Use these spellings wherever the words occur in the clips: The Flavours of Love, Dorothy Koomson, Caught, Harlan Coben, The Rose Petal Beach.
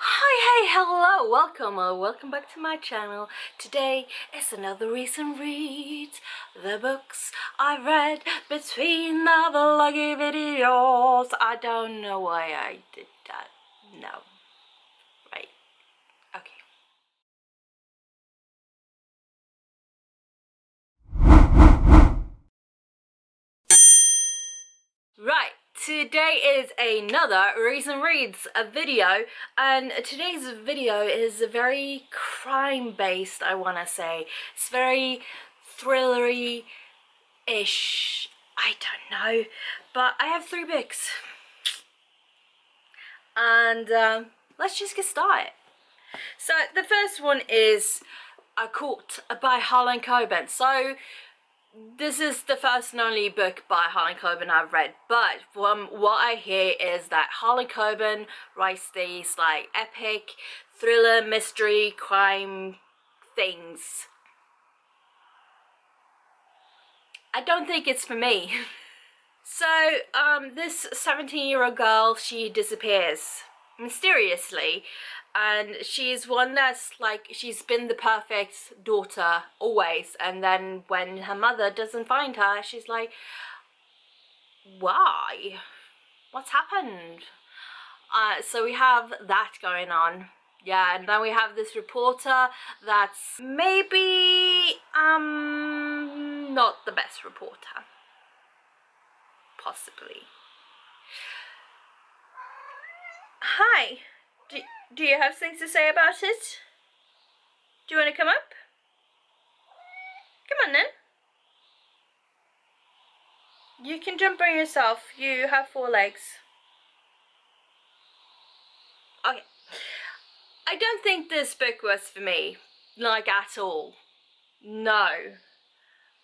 Hi, hey, hello, welcome or welcome back to my channel. Today is another recent read, the books I read between the vloggy videos. I don't know why I did that, no. Right, okay. Right, today is another Recent Reads video, and today's video is very crime-based, I want to say. It's very thrillery-ish, I don't know, but I have three books. And let's just get started. So the first one is Caught by Harlan Coben. So this is the first and only book by Harlan Coben I've read, but from what I hear is that Harlan Coben writes these like epic thriller, mystery, crime things. I don't think it's for me. So this 17-year-old girl, she disappears mysteriously, and she's one that's like, she's been the perfect daughter always, and then when her mother doesn't find her, she's like, why? What's happened? So we have that going on, yeah, and then we have this reporter that's maybe not the best reporter, possibly. Hi, do you have things to say about it? Do you want to come up? Come on then. You can jump by yourself, you have four legs. Okay. I don't think this book was for me, like at all. No.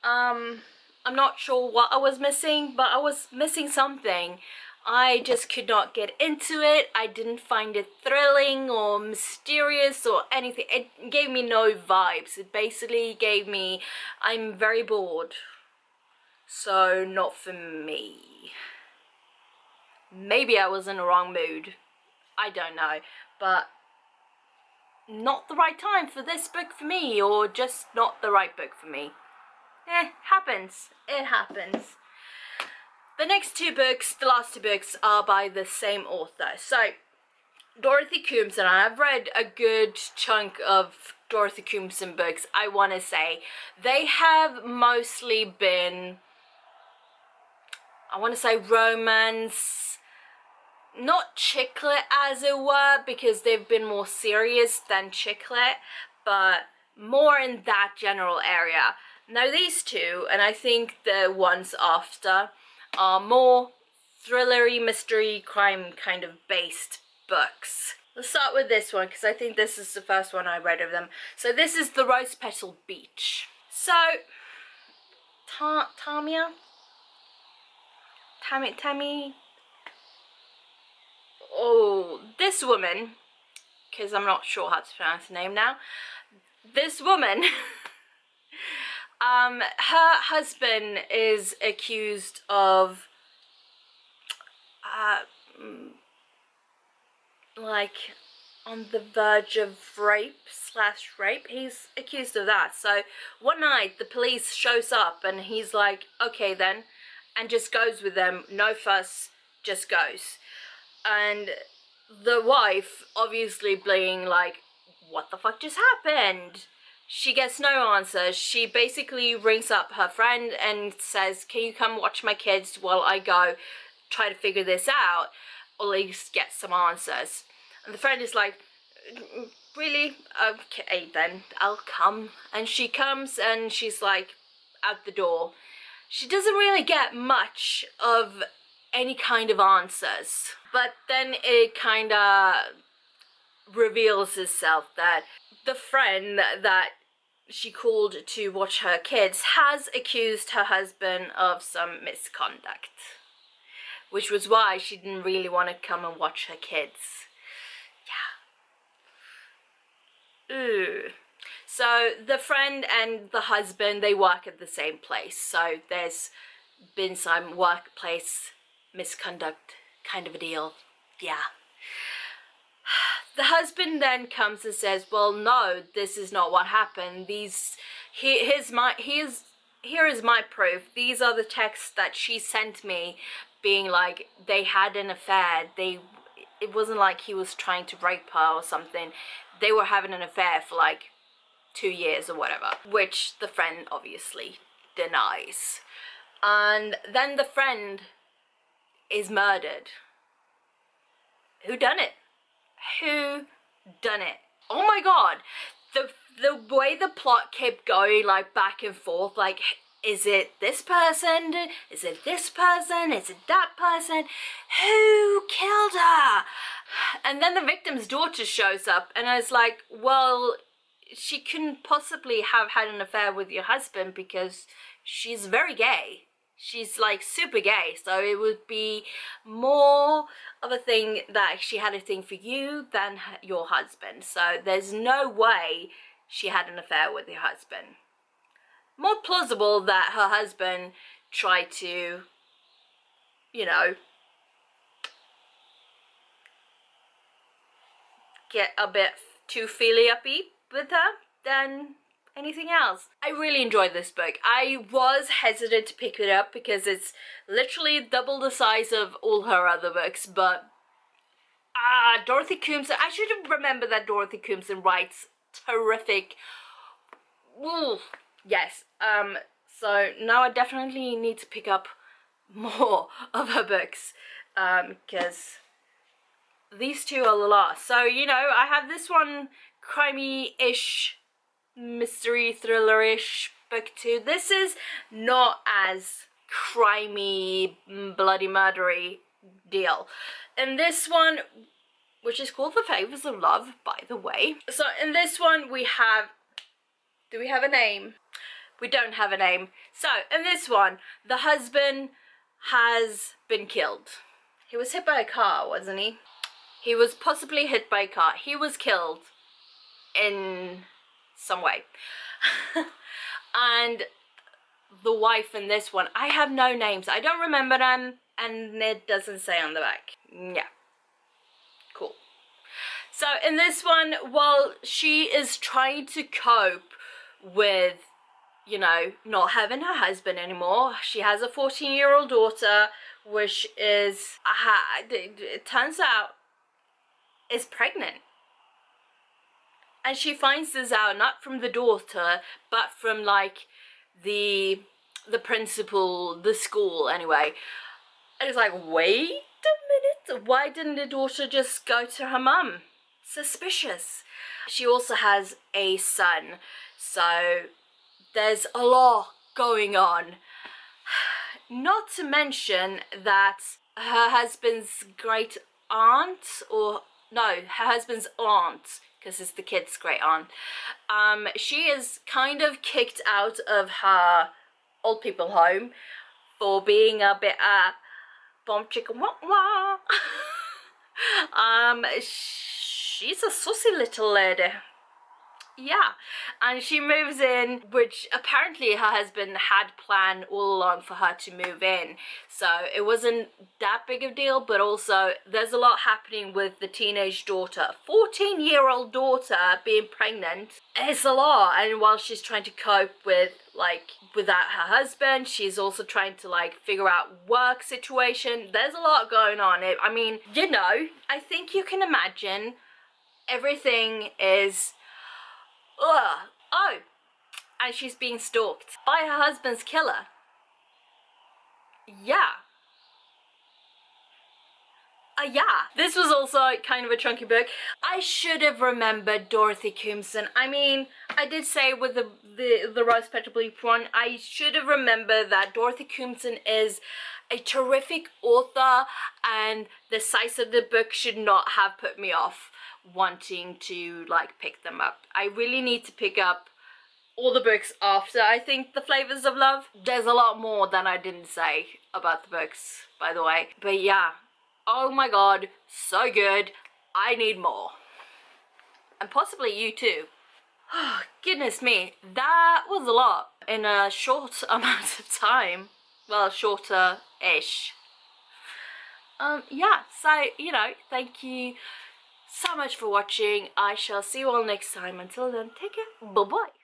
I'm not sure what I was missing, but I was missing something. I just could not get into it. I didn't find it thrilling or mysterious or anything. It gave me no vibes. It basically gave me, I'm very bored. So not for me. Maybe I was in the wrong mood. I don't know. But not the right time for this book for me, or just not the right book for me. Eh, happens. It happens. The next two books, the last two books, are by the same author. So, Dorothy Koomson. I've read a good chunk of Dorothy Koomson books, I want to say. They have mostly been, I want to say, romance, not chick lit as it were, because they've been more serious than chick lit, but more in that general area. Now these two, and I think the ones after, are more thrillery, mystery, crime kind of based books. Let's start with this one, because I think this is the first one I read of them. So this is The Rose Petal Beach. So Tammy, oh, this woman, because I'm not sure how to pronounce her name now, this woman her husband is accused of like on the verge of rape. He's accused of that. So one night the police shows up and he's like, okay then, and just goes with them, no fuss, just goes. And the wife, obviously being like, what the fuck just happened? She gets no answer. She basically rings up her friend and says, can you come watch my kids while I go try to figure this out, or at least get some answers? And the friend is like, really? Okay then, I'll come. And she comes and she's like, out the door. She doesn't really get much of any kind of answers. But then it kind of reveals itself that the friend that she called to watch her kids has accused her husband of some misconduct, which was why she didn't really want to come and watch her kids. Yeah. Ooh. So the friend and the husband, they work at the same place, so there's been some workplace misconduct kind of a deal. Yeah. The husband then comes and says, well, no, this is not what happened. Here is my proof. These are the texts that she sent me being like they had an affair. It wasn't like he was trying to rape her or something. They were having an affair for like 2 years or whatever, which the friend obviously denies. And then the friend is murdered. Who done it? Who done it? Oh my god. The way the plot kept going, like, back and forth, like, is it this person? Is it this person? Is it that person? Who killed her? And then the victim's daughter shows up and I was like, well, she couldn't possibly have had an affair with your husband because she's very gay. She's like super gay, so it would be more of a thing that she had a thing for you than your husband. So there's no way she had an affair with your husband. More plausible that her husband tried to, you know, get a bit too feely-uppy with her than anything else. I really enjoyed this book. I was hesitant to pick it up because it's literally double the size of all her other books, but Dorothy Koomson, I should remember that Dorothy Koomson writes terrific. Ooh, yes. So now I definitely need to pick up more of her books because these two are the last. So, you know, I have this one, crimey-ish, mystery thriller-ish book too. This is not as crimey, bloody murdery deal. And this one, which is called The Flavours of Love, by the way. So in this one we have, do we have a name? We don't have a name. So in this one, the husband has been killed. He was hit by a car, wasn't he? He was possibly hit by a car. He was killed in some way. And the wife in this one, I have no names. I don't remember them, and it doesn't say on the back. Yeah. Cool. So in this one, while she is trying to cope with, you know, not having her husband anymore, she has a 14-year-old daughter, which is, it turns out, is pregnant. And she finds this out not from the daughter, but from like the principal, the school anyway. And it's like, wait a minute, why didn't the daughter just go to her mum? Suspicious. She also has a son, so there's a lot going on. Not to mention that her husband's great aunt, or no, her husband's aunt, because it's the kid's great aunt, she is kind of kicked out of her old people home for being a bit bomb chicken wah wah. She's a saucy little lady, yeah, and she moves in, which apparently her husband had planned all along for her to move in, so it wasn't that big of a deal. But also there's a lot happening with the teenage daughter, 14-year-old daughter being pregnant. It's a lot. And while she's trying to cope with, like, without her husband, she's also trying to, like, figure out work situation. There's a lot going on. I mean, you know, I think you can imagine everything is ugh. Oh, and she's being stalked by her husband's killer. Yeah. Yeah. This was also kind of a chunky book. I should have remembered Dorothy Koomson. I mean, I did say with the Rose Petal Beach one, I should have remembered that Dorothy Koomson is a terrific author, and the size of the book should not have put me off wanting to, like, pick them up. I really need to pick up all the books after, I think, The Flavours of Love. There's a lot more than I didn't say about the books, by the way. But yeah, oh my god, so good. I need more. And possibly you too. Oh, goodness me, that was a lot in a short amount of time. Well, shorter-ish. Yeah, so, you know, thank you so much for watching. I shall see you all next time. Until then, take care. Bye-bye.